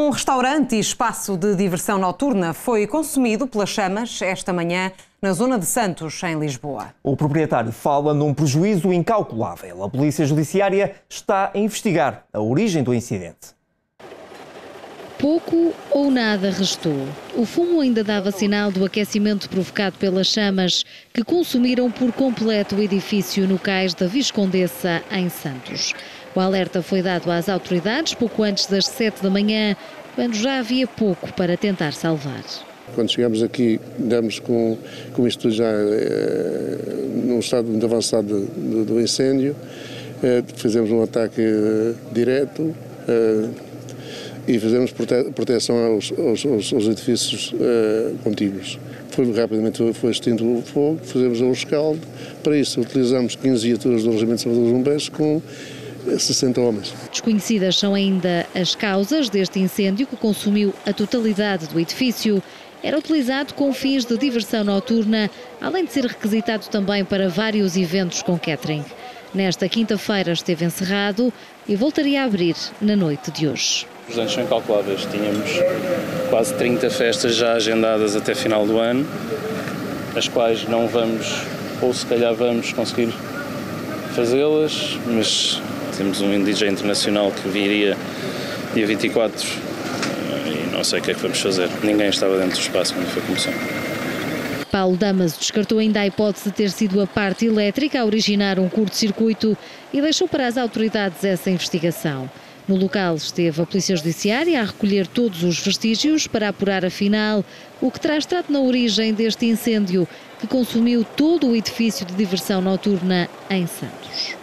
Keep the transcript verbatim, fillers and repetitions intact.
Um restaurante e espaço de diversão noturna foi consumido pelas chamas esta manhã na zona de Santos, em Lisboa. O proprietário fala num prejuízo incalculável. A Polícia Judiciária está a investigar a origem do incidente. Pouco ou nada restou. O fumo ainda dava sinal do aquecimento provocado pelas chamas que consumiram por completo o edifício no Cais da Viscondessa, em Santos. O alerta foi dado às autoridades pouco antes das sete da manhã, quando já havia pouco para tentar salvar. Quando chegamos aqui, damos com, com isto já é, num estado muito avançado do, do incêndio, é, fizemos um ataque é, direto, é, e fazemos proteção aos, aos, aos edifícios uh, contínuos. Foi, rapidamente foi extinto o fogo, fizemos o rescaldo. Para isso utilizamos quinze viaturas do Regimento de Sapadores Bombeiros com sessenta homens. Desconhecidas são ainda as causas deste incêndio que consumiu a totalidade do edifício. Era utilizado com fins de diversão noturna, além de ser requisitado também para vários eventos com catering. Nesta quinta-feira esteve encerrado e voltaria a abrir na noite de hoje. Os danos são incalculáveis. Tínhamos quase trinta festas já agendadas até final do ano, as quais não vamos, ou se calhar vamos conseguir fazê-las, mas temos um D J internacional que viria dia vinte e quatro e não sei o que é que vamos fazer. Ninguém estava dentro do espaço quando foi começar. Paulo Damas descartou ainda a hipótese de ter sido a parte elétrica a originar um curto-circuito e deixou para as autoridades essa investigação. No local esteve a Polícia Judiciária a recolher todos os vestígios para apurar afinal o que traz trato na origem deste incêndio que consumiu todo o edifício de diversão noturna em Santos.